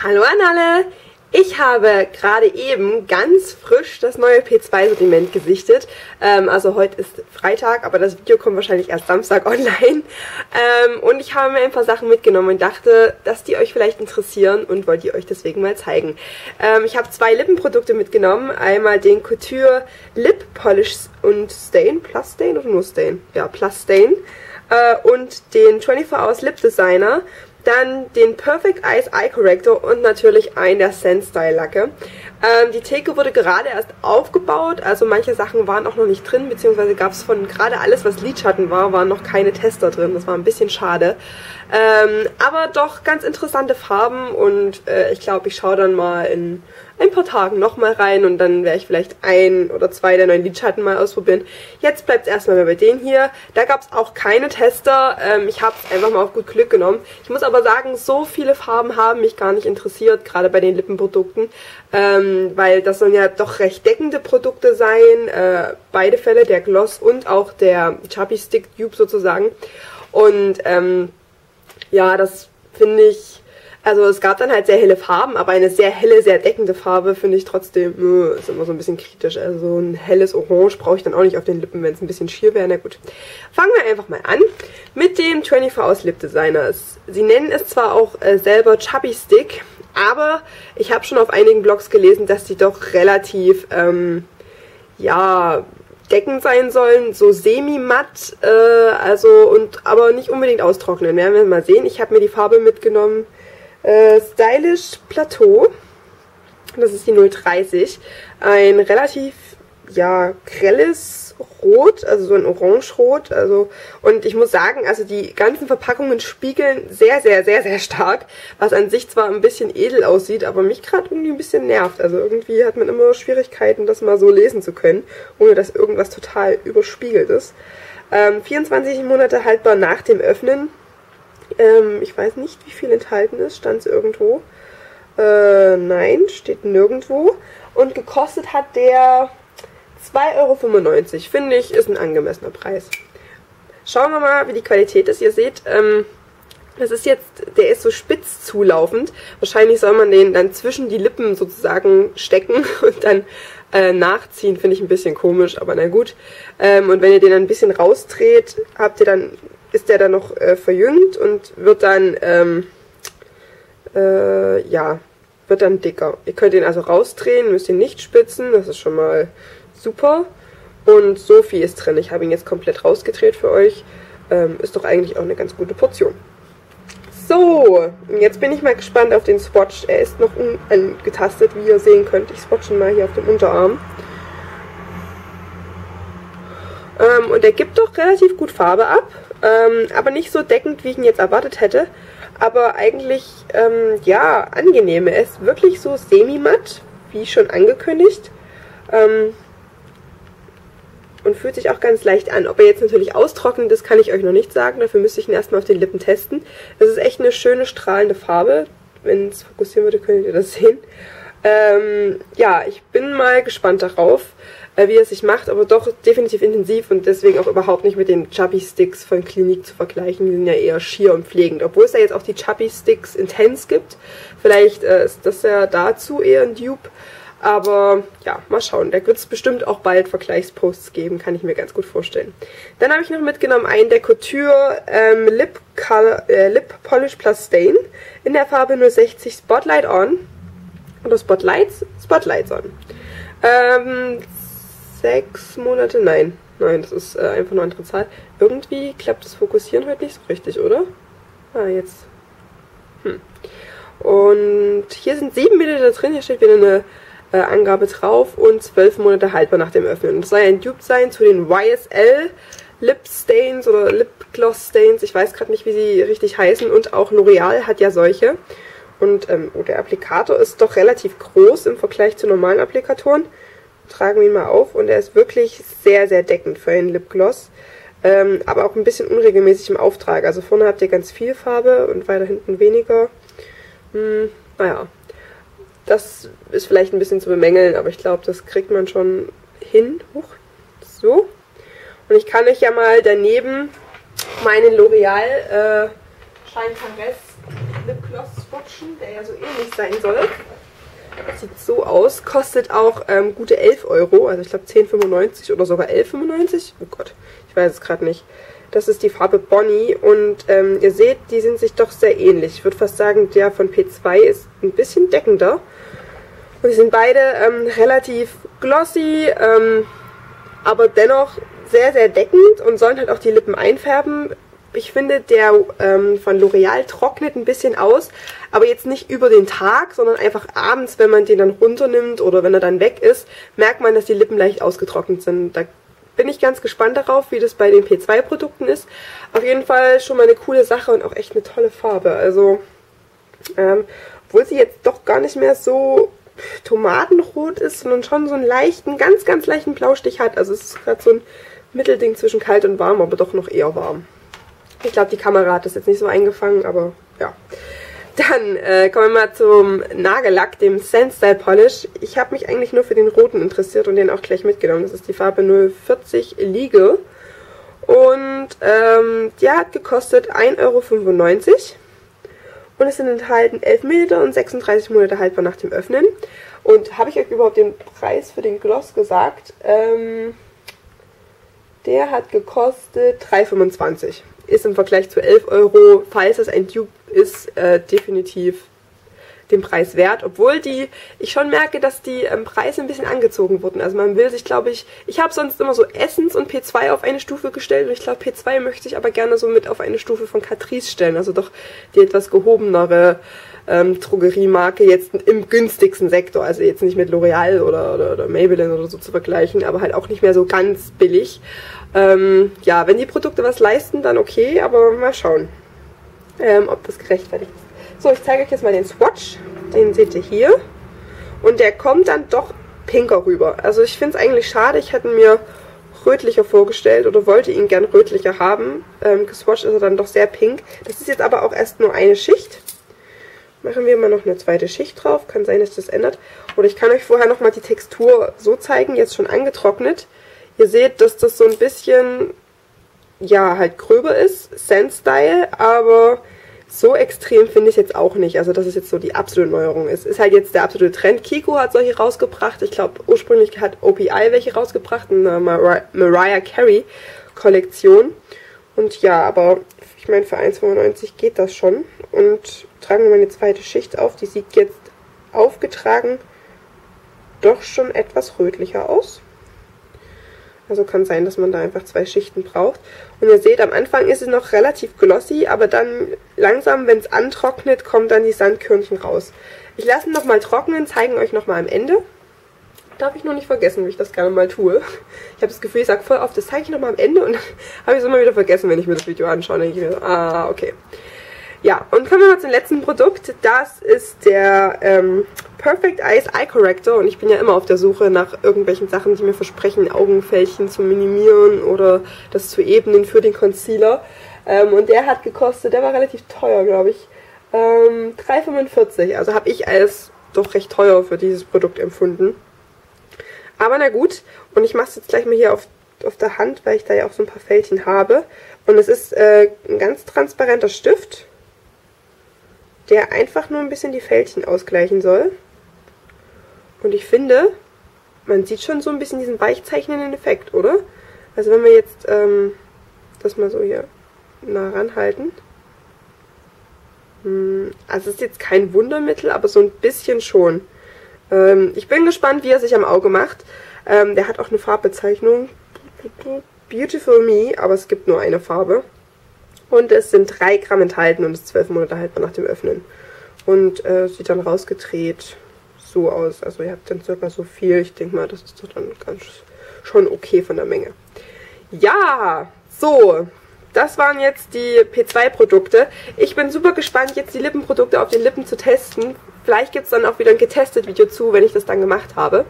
Hallo an alle! Ich habe gerade eben ganz frisch das neue P2-Sortiment gesichtet. Also heute ist Freitag, aber das Video kommt wahrscheinlich erst Samstag online. Und ich habe mir ein paar Sachen mitgenommen und dachte, dass die euch vielleicht interessieren und wollte die euch deswegen mal zeigen. Ich habe zwei Lippenprodukte mitgenommen. Einmal den Couture Lip Polish und Stain, Plus Stain oder nur Stain? Ja, Plus Stain. Und den 24 Hours Lip Designer. Dann den Perfect Eyes Eye Corrector und natürlich einen der Sand Style Lacke. Die Theke wurde gerade erst aufgebaut, also manche Sachen waren auch noch nicht drin, beziehungsweise gab es von gerade alles, was Lidschatten war, waren noch keine Tester drin. Das war ein bisschen schade. Aber doch ganz interessante Farben und ich glaube, ich schaue dann mal in ein paar Tagen nochmal rein und dann werde ich vielleicht ein oder zwei der neuen Lidschatten mal ausprobieren. Jetzt bleibt es erstmal bei denen hier. Da gab es auch keine Tester. Ich habe es einfach mal auf gut Glück genommen. Ich muss aber sagen, so viele Farben haben mich gar nicht interessiert, gerade bei den Lippenprodukten, weil das sollen ja doch recht deckende Produkte sein. Beide Fälle, der Gloss und auch der Chubby Stick Tube sozusagen. Und ja, das finde ich... Also es gab dann halt sehr helle Farben, aber eine sehr helle, sehr deckende Farbe finde ich trotzdem, ist immer so ein bisschen kritisch. Also so ein helles Orange brauche ich dann auch nicht auf den Lippen, wenn es ein bisschen schier wäre. Na gut, fangen wir einfach mal an mit dem 24 Hours Lip Designer. Sie nennen es zwar auch selber Chubby Stick, aber ich habe schon auf einigen Blogs gelesen, dass die doch relativ, ja... deckend sein sollen, so semi-matt, also und aber nicht unbedingt austrocknen. Werden wir mal sehen. Ich habe mir die Farbe mitgenommen, Stylish Plateau. Das ist die 030. Ein relativ, ja, grelles Rot, also so ein Orangerot. Also, und ich muss sagen, also die ganzen Verpackungen spiegeln sehr, sehr, sehr, sehr stark, was an sich zwar ein bisschen edel aussieht, aber mich gerade irgendwie ein bisschen nervt. Also irgendwie hat man immer Schwierigkeiten, das mal so lesen zu können, ohne dass irgendwas total überspiegelt ist. 24 Monate haltbar nach dem Öffnen. Ich weiß nicht, wie viel enthalten ist, stand es irgendwo. Nein, steht nirgendwo. Und gekostet hat der 2,95 Euro, finde ich, ist ein angemessener Preis. Schauen wir mal, wie die Qualität ist. Ihr seht, das ist jetzt, der ist so spitz zulaufend. Wahrscheinlich soll man den dann zwischen die Lippen sozusagen stecken und dann nachziehen. Finde ich ein bisschen komisch, aber na gut. Und wenn ihr den dann ein bisschen rausdreht, habt ihr dann, ist der dann noch verjüngt und wird dann, ja, wird dann dicker. Ihr könnt ihn also rausdrehen, müsst ihn nicht spitzen, das ist schon mal super. Und so viel ist drin. Ich habe ihn jetzt komplett rausgedreht für euch. Ist doch eigentlich auch eine ganz gute Portion. So, jetzt bin ich mal gespannt auf den Swatch. Er ist noch unangetastet, wie ihr sehen könnt. Ich swatche ihn mal hier auf dem Unterarm. Und er gibt doch relativ gut Farbe ab. Aber nicht so deckend, wie ich ihn jetzt erwartet hätte. Aber eigentlich, ja, angenehm. Er ist wirklich so semi-matt, wie schon angekündigt. Und fühlt sich auch ganz leicht an. Ob er jetzt natürlich austrocknet ist, kann ich euch noch nicht sagen. Dafür müsste ich ihn erstmal auf den Lippen testen. Das ist echt eine schöne, strahlende Farbe. Wenn es fokussieren würde, könnt ihr das sehen. Ja, ich bin mal gespannt darauf, wie er sich macht. Aber doch definitiv intensiv und deswegen auch überhaupt nicht mit den Chubby Sticks von Clinique zu vergleichen. Die sind ja eher schier und pflegend. Obwohl es da jetzt auch die Chubby Sticks Intense gibt. Vielleicht ist das ja dazu eher ein Dupe. Aber ja, mal schauen. Da wird es bestimmt auch bald Vergleichsposts geben, kann ich mir ganz gut vorstellen. Dann habe ich noch mitgenommen einen der Couture Lip Colour, Lip Polish Plus Stain in der Farbe 060 Spotlight On. Oder Spotlights? Spotlights On. 6 Monate, nein, das ist einfach nur eine andere Zahl. Irgendwie klappt das Fokussieren heute nicht so richtig, oder? Ah, jetzt. Und hier sind 7 Milliliter drin, hier steht wieder eine Angabe drauf und 12 Monate haltbar nach dem Öffnen. Und das soll ja ein Dupe sein zu den YSL Lip Stains oder Lip Gloss Stains, ich weiß gerade nicht, wie sie richtig heißen, und auch L'Oreal hat ja solche. Und oh, der Applikator ist doch relativ groß im Vergleich zu normalen Applikatoren. Tragen wir ihn mal auf und er ist wirklich sehr, sehr deckend für einen Lip Gloss, aber auch ein bisschen unregelmäßig im Auftrag. Also vorne habt ihr ganz viel Farbe und weiter hinten weniger. Naja. Das ist vielleicht ein bisschen zu bemängeln, aber ich glaube, das kriegt man schon hin. Huch, so. Und ich kann euch ja mal daneben meinen L'Oreal Shine Tangress Lip Gloss Swatch Action, der ja so ähnlich sein soll. Sieht so aus, kostet auch gute 11 Euro, also ich glaube 10,95 oder sogar 11,95. Oh Gott, ich weiß es gerade nicht. Das ist die Farbe Bonnie und ihr seht, die sind sich doch sehr ähnlich. Ich würde fast sagen, der von P2 ist ein bisschen deckender. Und die sind beide relativ glossy, aber dennoch sehr, sehr deckend und sollen halt auch die Lippen einfärben. Ich finde, der von L'Oreal trocknet ein bisschen aus, aber jetzt nicht über den Tag, sondern einfach abends, wenn man den dann runternimmt oder wenn er dann weg ist, merkt man, dass die Lippen leicht ausgetrocknet sind. Da bin ich ganz gespannt darauf, wie das bei den P2-Produkten ist. Auf jeden Fall schon mal eine coole Sache und auch echt eine tolle Farbe. Also, obwohl sie jetzt doch gar nicht mehr so tomatenrot ist, sondern schon so einen leichten, ganz, ganz leichten Blaustich hat. Also es ist gerade so ein Mittelding zwischen kalt und warm, aber doch noch eher warm. Ich glaube, die Kamera hat das jetzt nicht so eingefangen, aber ja. Dann kommen wir mal zum Nagellack, dem Sandstyle Polish. Ich habe mich eigentlich nur für den roten interessiert und den auch gleich mitgenommen. Das ist die Farbe 040 Illegal. Und der hat gekostet 1,95 Euro. Und es sind enthalten 11 Milliliter und 36 Monate haltbar nach dem Öffnen. Und habe ich euch überhaupt den Preis für den Gloss gesagt? Der hat gekostet 3,25 €. Ist im Vergleich zu 11 Euro, falls es ein Dupe ist, definitiv den Preis wert. Obwohl ich schon merke, dass die Preise ein bisschen angezogen wurden. Also man will sich, glaube ich, habe sonst immer so Essence und P2 auf eine Stufe gestellt. Und ich glaube, P2 möchte ich aber gerne so mit auf eine Stufe von Catrice stellen. Also doch die etwas gehobenere Drogeriemarke jetzt im günstigsten Sektor. Also jetzt nicht mit L'Oreal oder Maybelline oder so zu vergleichen, aber halt auch nicht mehr so ganz billig. Ja, wenn die Produkte was leisten, dann okay, aber mal schauen, ob das gerechtfertigt ist. So, ich zeige euch jetzt mal den Swatch, den seht ihr hier. Und der kommt dann doch pinker rüber. Also ich finde es eigentlich schade, ich hätte ihn mir rötlicher vorgestellt oder wollte ihn gern rötlicher haben. Geswatcht ist er dann doch sehr pink. Das ist jetzt aber auch erst nur eine Schicht. Machen wir mal noch eine zweite Schicht drauf, kann sein, dass das ändert. Oder ich kann euch vorher nochmal die Textur so zeigen, jetzt schon angetrocknet. Ihr seht, dass das so ein bisschen, ja, halt gröber ist, Sand-Style, aber so extrem finde ich jetzt auch nicht, also dass es jetzt so die absolute Neuerung ist. Ist halt jetzt der absolute Trend. Kiko hat solche rausgebracht, ich glaube ursprünglich hat OPI welche rausgebracht, eine Mariah Carey Kollektion. Und ja, aber ich meine für 1,95 € geht das schon. Und tragen wir mal eine zweite Schicht auf, die sieht jetzt aufgetragen doch schon etwas rötlicher aus. Also kann sein, dass man da einfach zwei Schichten braucht. Und ihr seht, am Anfang ist es noch relativ glossy, aber dann langsam, wenn es antrocknet, kommen dann die Sandkörnchen raus. Ich lasse ihn nochmal trocknen, zeigen euch nochmal am Ende. Darf ich nur nicht vergessen, wie ich das gerne mal tue. Ich habe das Gefühl, ich sage voll oft, das zeige ich nochmal am Ende und dann habe ich es immer wieder vergessen, wenn ich mir das Video anschaue. Dann denke ich mir so, ah, okay. Ja, und kommen wir mal zum letzten Produkt. Das ist der Perfect Eyes Eye Corrector. Und ich bin ja immer auf der Suche nach irgendwelchen Sachen, die mir versprechen, Augenfältchen zu minimieren oder das zu ebnen für den Concealer. Und der hat gekostet, der war relativ teuer, glaube ich, 3,45 €. Also habe ich als doch recht teuer für dieses Produkt empfunden. Aber na gut, und ich mache es jetzt gleich mal hier auf der Hand, weil ich da ja auch so ein paar Fältchen habe. Und es ist ein ganz transparenter Stift, der einfach nur ein bisschen die Fältchen ausgleichen soll. Und ich finde, man sieht schon so ein bisschen diesen weichzeichnenden Effekt, oder? Also wenn wir jetzt das mal so hier nah ranhalten. Also es ist jetzt kein Wundermittel, aber so ein bisschen schon. Ich bin gespannt, wie er sich am Auge macht. Der hat auch eine Farbbezeichnung. Beautiful Me, aber es gibt nur eine Farbe. Und es sind 3 Gramm enthalten und ist 12 Monate haltbar nach dem Öffnen. Und sieht dann rausgedreht so aus. Also ihr habt dann circa so viel. Ich denke mal, das ist doch dann ganz schon okay von der Menge. Ja, so. Das waren jetzt die P2-Produkte. Ich bin super gespannt, jetzt die Lippenprodukte auf den Lippen zu testen. Vielleicht gibt es dann auch wieder ein Getestet-Video zu, wenn ich das dann gemacht habe.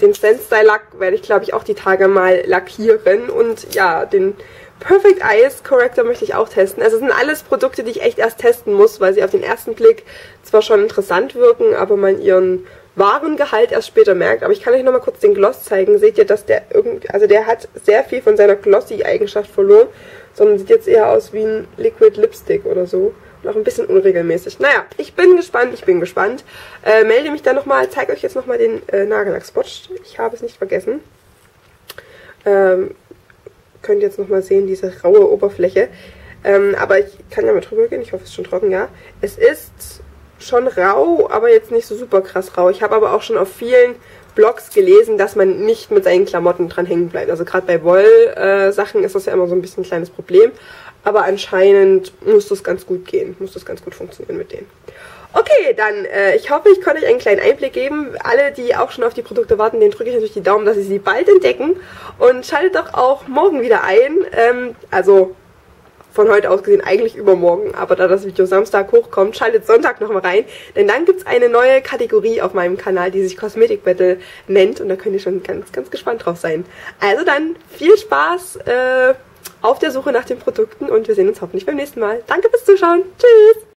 Den Sandstyle-Lack werde ich, glaube ich, auch die Tage mal lackieren. Und ja, den Perfect Eyes Corrector möchte ich auch testen. Also es sind alles Produkte, die ich echt erst testen muss, weil sie auf den ersten Blick zwar schon interessant wirken, aber man ihren wahren Gehalt erst später merkt. Aber ich kann euch nochmal kurz den Gloss zeigen. Seht ihr, dass der also der hat sehr viel von seiner Glossy-Eigenschaft verloren, sondern sieht jetzt eher aus wie ein Liquid Lipstick oder so. noch ein bisschen unregelmäßig. Naja, ich bin gespannt, melde mich dann nochmal, zeige euch jetzt nochmal den Nagellack-Swatch. Ich habe es nicht vergessen. Könnt ihr jetzt nochmal sehen, diese raue Oberfläche. Aber ich kann ja mal drüber gehen. Ich hoffe, es ist schon trocken, ja. Es ist schon rau, aber jetzt nicht so super krass rau. Ich habe aber auch schon auf vielen Blogs gelesen, dass man nicht mit seinen Klamotten dran hängen bleibt. Also gerade bei Wollsachen ist das ja immer so ein bisschen ein kleines Problem. Aber anscheinend muss das ganz gut gehen. Muss das ganz gut funktionieren mit denen. Okay, dann, ich hoffe, ich konnte euch einen kleinen Einblick geben. Alle, die auch schon auf die Produkte warten, denen drücke ich natürlich die Daumen, dass sie sie bald entdecken. Und schaltet doch auch morgen wieder ein. Also von heute aus gesehen eigentlich übermorgen, aber da das Video Samstag hochkommt, schaltet Sonntag nochmal rein, denn dann gibt es eine neue Kategorie auf meinem Kanal, die sich Cosmetic Battle nennt und da könnt ihr schon ganz, ganz gespannt drauf sein. Also dann viel Spaß auf der Suche nach den Produkten und wir sehen uns hoffentlich beim nächsten Mal. Danke fürs Zuschauen, tschüss!